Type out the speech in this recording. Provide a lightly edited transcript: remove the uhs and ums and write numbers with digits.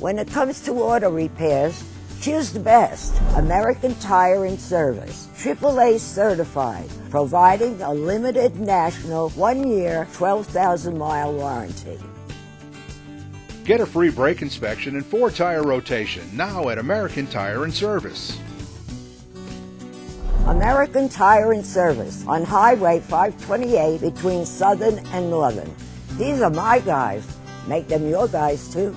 When it comes to auto repairs, choose the best. American Tire and Service, AAA certified, providing a limited national 1-year, 12,000-mile warranty. Get a free brake inspection and 4-tire rotation now at American Tire and Service. American Tire and Service on Highway 528 between Southern and Northern. These are my guys. Make them your guys, too.